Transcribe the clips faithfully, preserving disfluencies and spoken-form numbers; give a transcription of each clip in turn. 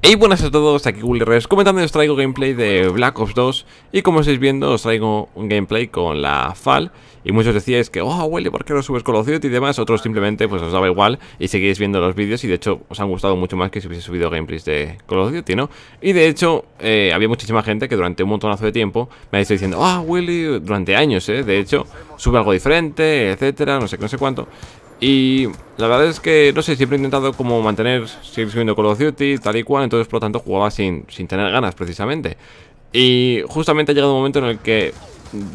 Hey, buenas a todos, aquí Willyrex, comentando, os traigo gameplay de Black Ops dos. Y como estáis viendo, os traigo un gameplay con la F A L. Y muchos decíais que, oh, Willy, ¿por qué no subes Call of Duty y demás? Otros simplemente, pues os daba igual y seguís viendo los vídeos. Y de hecho, os han gustado mucho más que si hubiese subido gameplays de Call of Duty, ¿no? Y de hecho, eh, había muchísima gente que durante un montonazo de tiempo me ha estado diciendo, ah, oh, Willy, durante años, ¿eh? De hecho, sube algo diferente, etcétera, no sé qué, no sé cuánto. Y la verdad es que, no sé, siempre he intentado como mantener, seguir subiendo Call of Duty, tal y cual. Entonces, por lo tanto, jugaba sin, sin tener ganas, precisamente. Y justamente ha llegado un momento en el que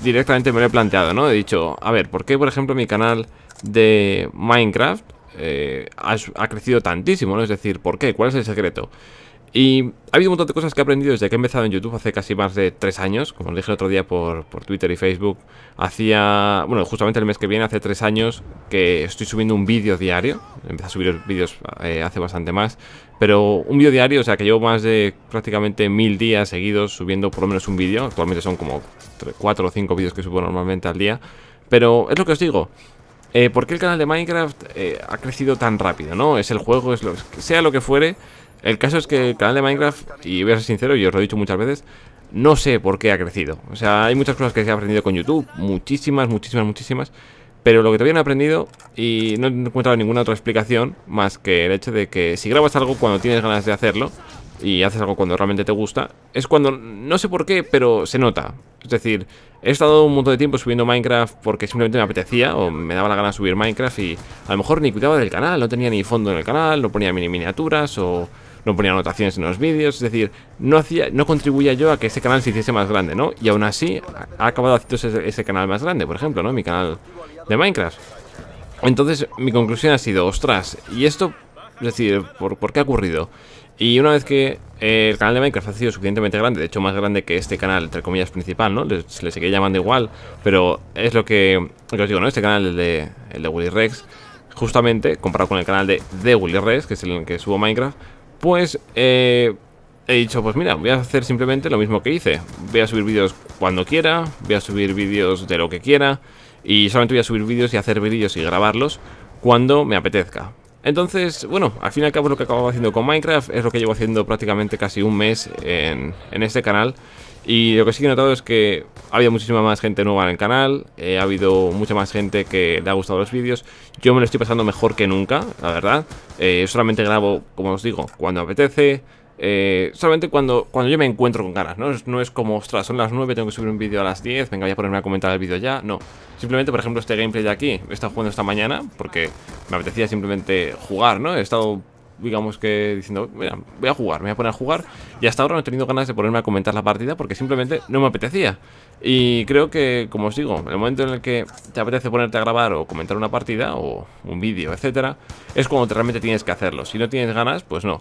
directamente me lo he planteado, ¿no? He dicho, a ver, ¿por qué, por ejemplo, mi canal de Minecraft eh, ha, ha crecido tantísimo, ¿no? Es decir, ¿por qué? ¿Cuál es el secreto? Y ha habido un montón de cosas que he aprendido desde que he empezado en YouTube hace casi más de tres años. Como os dije el otro día por, por Twitter y Facebook, hacía, bueno, justamente el mes que viene hace tres años que estoy subiendo un vídeo diario. Empecé a subir vídeos eh, hace bastante más, pero un vídeo diario, o sea que llevo más de prácticamente mil días seguidos subiendo por lo menos un vídeo. Actualmente son como cuatro o cinco vídeos que subo normalmente al día. Pero es lo que os digo. Eh, ¿Por qué el canal de Minecraft eh, ha crecido tan rápido, no? Es el juego, es lo, sea lo que fuere. El caso es que el canal de Minecraft, y voy a ser sincero, y os lo he dicho muchas veces, no sé por qué ha crecido. O sea, hay muchas cosas que se han aprendido con YouTube, muchísimas, muchísimas, muchísimas, pero lo que todavía no he aprendido y no he encontrado ninguna otra explicación más que el hecho de que si grabas algo cuando tienes ganas de hacerlo y haces algo cuando realmente te gusta, es cuando, no sé por qué, pero se nota. Es decir, he estado un montón de tiempo subiendo Minecraft porque simplemente me apetecía o me daba la gana subir Minecraft y a lo mejor ni cuidaba del canal, no tenía ni fondo en el canal, no ponía mini miniaturas o no ponía anotaciones en los vídeos, es decir, no hacía, no contribuía yo a que ese canal se hiciese más grande, ¿no? Y aún así, ha acabado haciéndose ese, ese canal más grande, por ejemplo, ¿no? Mi canal de Minecraft. Entonces, mi conclusión ha sido, ostras, ¿y esto? Es decir, ¿por, por qué ha ocurrido? Y una vez que eh, el canal de Minecraft ha sido suficientemente grande, de hecho más grande que este canal, entre comillas, principal, ¿no? Le seguía llamando igual, pero es lo que, lo que os digo, ¿no? Este canal, el de, el de Willyrex, justamente, comparado con el canal de, de Willyrex, que es el en el que subo Minecraft, pues eh, he dicho, pues mira, voy a hacer simplemente lo mismo que hice. Voy a subir vídeos cuando quiera, voy a subir vídeos de lo que quiera, y solamente voy a subir vídeos y hacer vídeos y grabarlos cuando me apetezca. Entonces, bueno, al fin y al cabo lo que acabo haciendo con Minecraft es lo que llevo haciendo prácticamente casi un mes en, en este canal. Y lo que sí que he notado es que ha habido muchísima más gente nueva en el canal, eh, ha habido mucha más gente que le ha gustado los vídeos. Yo me lo estoy pasando mejor que nunca, la verdad. eh, Solamente grabo, como os digo, cuando me apetece, eh, solamente cuando, cuando yo me encuentro con ganas, ¿no? No es como, ostras, son las nueve, tengo que subir un vídeo a las diez, venga, voy a ponerme a comentar el vídeo ya. No, simplemente, por ejemplo, este gameplay de aquí he estado jugando esta mañana porque me apetecía simplemente jugar, ¿no? He estado, digamos que diciendo, mira, voy a jugar, me voy a poner a jugar. Y hasta ahora no he tenido ganas de ponerme a comentar la partida porque simplemente no me apetecía. Y creo que, como os digo, en el momento en el que te apetece ponerte a grabar o comentar una partida o un vídeo, etcétera, es cuando realmente tienes que hacerlo. Si no tienes ganas, pues no.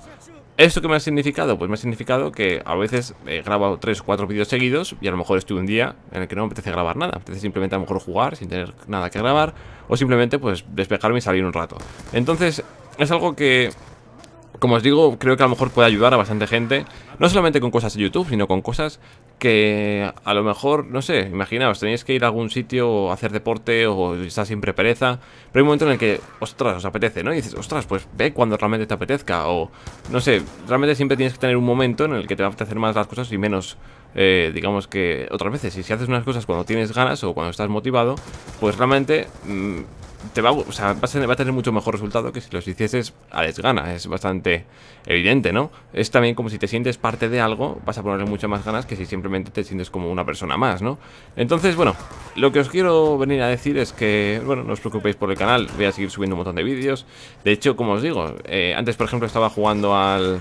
¿Esto qué me ha significado? Pues me ha significado que a veces eh, grabo tres o cuatro vídeos seguidos y a lo mejor estoy un día en el que no me apetece grabar nada. Me apetece simplemente a lo mejor jugar sin tener nada que grabar o simplemente pues despejarme y salir un rato. Entonces es algo que, como os digo, creo que a lo mejor puede ayudar a bastante gente, no solamente con cosas de YouTube, sino con cosas que a lo mejor, no sé, imaginaos, tenéis que ir a algún sitio o hacer deporte o está siempre pereza, pero hay un momento en el que, ostras, os apetece, ¿no? Y dices, ostras, pues ve cuando realmente te apetezca o, no sé, realmente siempre tienes que tener un momento en el que te va a apetecer más las cosas y menos, eh, digamos que otras veces. Y si haces unas cosas cuando tienes ganas o cuando estás motivado, pues realmente Mmm, Te va, o sea, va a tener mucho mejor resultado que si los hicieses a desgana. Es bastante evidente, ¿no? Es también como si te sientes parte de algo, vas a ponerle muchas más ganas que si simplemente te sientes como una persona más, ¿no? Entonces, bueno, lo que os quiero venir a decir es que, bueno, no os preocupéis por el canal, voy a seguir subiendo un montón de vídeos. De hecho, como os digo, eh, antes, por ejemplo, estaba jugando al,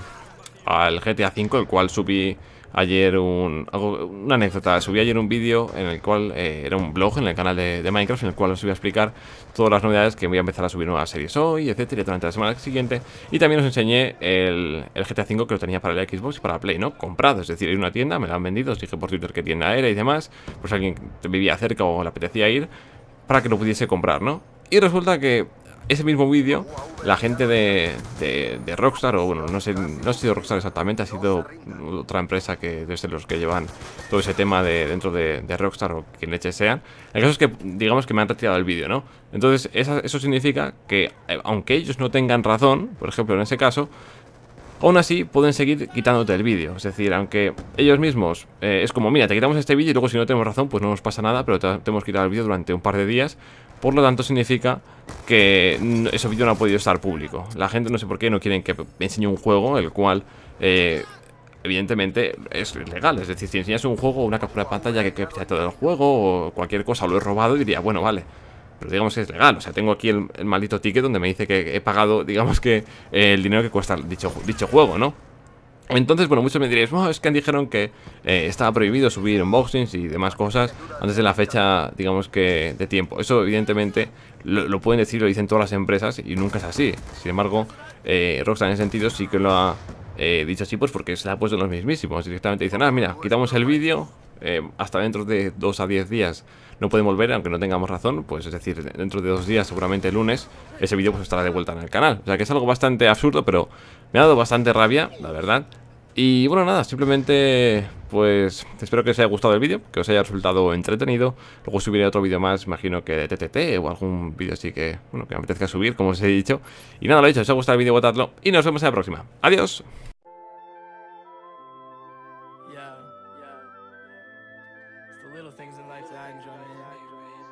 al G T A cinco, el cual subí ayer un, una anécdota, subí ayer un vídeo en el cual eh, era un blog en el canal de, de Minecraft en el cual os voy a explicar todas las novedades que voy a empezar a subir nuevas series hoy, etcétera, durante la semana siguiente. Y también os enseñé el, el G T A cinco que lo tenía para el Xbox y para Play, ¿no? Comprado, es decir, en una tienda, me lo han vendido, os dije por Twitter qué tienda era y demás, pues alguien vivía cerca o le apetecía ir para que lo pudiese comprar, ¿no? Y resulta que ese mismo vídeo, la gente de, de, de Rockstar, o bueno, no sé, no ha sido Rockstar exactamente, ha sido otra empresa que desde los que llevan todo ese tema de dentro de, de Rockstar o quien leche sean. El caso es que, digamos que me han retirado el vídeo, ¿no? Entonces, esa, eso significa que, aunque ellos no tengan razón, por ejemplo, en ese caso, aún así pueden seguir quitándote el vídeo. Es decir, aunque ellos mismos, eh, es como, mira, te quitamos este vídeo y luego si no tenemos razón, pues no nos pasa nada, pero te, te hemos quitado el vídeo durante un par de días. Por lo tanto, significa que ese vídeo no ha podido estar público. La gente, no sé por qué, no quieren que enseñe un juego, el cual, eh, evidentemente, es legal. Es decir, si enseñas un juego o una captura de pantalla que captura todo el juego o cualquier cosa, lo he robado, diría, bueno, vale. Pero digamos que es legal, o sea, tengo aquí el, el maldito ticket donde me dice que he pagado, digamos que eh, el dinero que cuesta dicho, dicho juego, ¿no? Entonces, bueno, muchos me diréis, oh, es que dijeron que eh, estaba prohibido subir unboxings y demás cosas antes de la fecha, digamos que, de tiempo. Eso, evidentemente, lo, lo pueden decir, lo dicen todas las empresas y nunca es así. Sin embargo, eh, Rockstar en ese sentido sí que lo ha eh, dicho así, pues porque se la ha puesto los mismísimos. Directamente dicen, ah, mira, quitamos el vídeo. Eh, hasta dentro de dos a diez días no pueden volver, aunque no tengamos razón. Pues es decir, dentro de dos días, seguramente el lunes, ese vídeo pues estará de vuelta en el canal. O sea que es algo bastante absurdo, pero me ha dado bastante rabia, la verdad. Y bueno, nada, simplemente pues espero que os haya gustado el vídeo, que os haya resultado entretenido. Luego subiré otro vídeo más, imagino que de T T T o algún vídeo así que, bueno, que me apetezca subir, como os he dicho. Y nada, lo he dicho, si os ha gustado el vídeo, votadlo y nos vemos en la próxima. Adiós. Little things in life that I enjoy.